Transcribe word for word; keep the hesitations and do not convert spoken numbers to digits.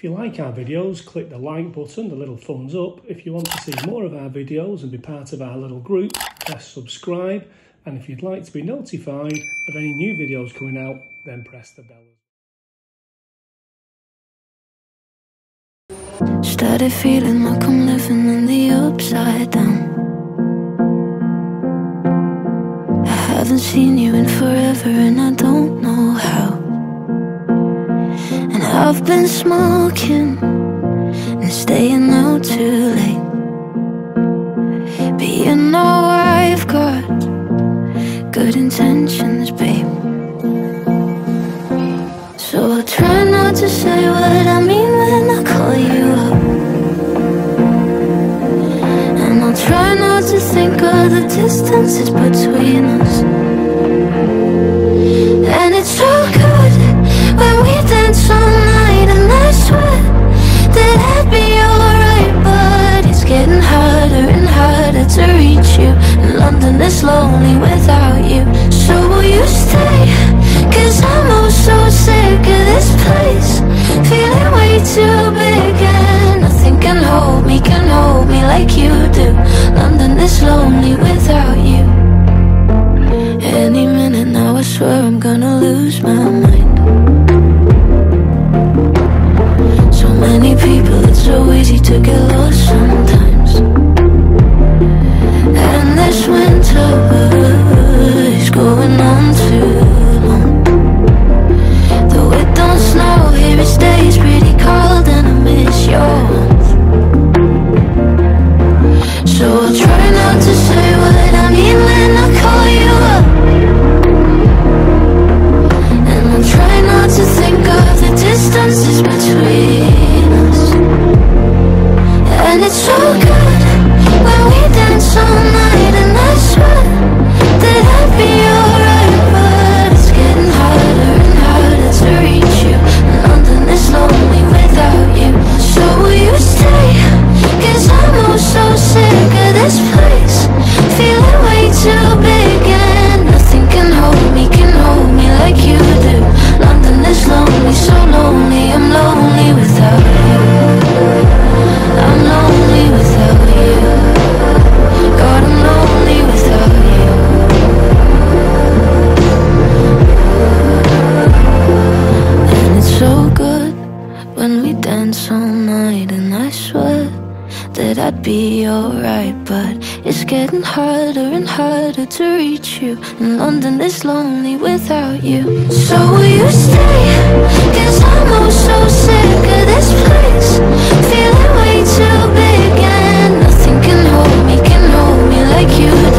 If you like our videos, click the like button, the little thumbs up. If you want to see more of our videos and be part of our little group, press subscribe. And if you'd like to be notified of any new videos coming out, then press the bell. Started feeling like I'm living in the upside down. I haven't seen you in forever and I don't know how. And I've been smoking and staying out too late. But you know I've got good intentions, babe. So I'll try not to say what I mean when I call you up, and I'll try not to think of the distances between us. And it's so good when we dance all night, and I swear that I'd be alright. But it's getting harder and harder to reach you, and London is lonely without you. So will you stay? Cause I'm all so sick of this place, feeling way too big, and nothing can hold me, can hold me like you do. London is lonely without you. Any minute now I swear I'm gonna lose my mind. So many people, it's so easy to get lost sometimes. And this winter is going on too long. Though it don't snow here, it stays pretty cold, and I miss your warmth. So I'll try not to say what I mean when I call you up, and I'll try not to think of the distances between us. And it's so good when we dance all night, and I swear that I'd be alright. But it's getting harder and harder to reach you, and London is lonely without you. So will you stay? Cause I'm all so sick of this place, feeling way too big, and nothing can hold me, can hold me like you do. London is lonely, so lonely, I'm lonely without you. I'm lonely without you. God, I'm lonely without you. And it's so good when we dance all night, and I swear that I'd be alright. But it's getting harder and harder to reach you, and London is lonely without you. So will you stay? Cause I'm all so sick of this place, feeling way too big, and nothing can hold me, can hold me like you do.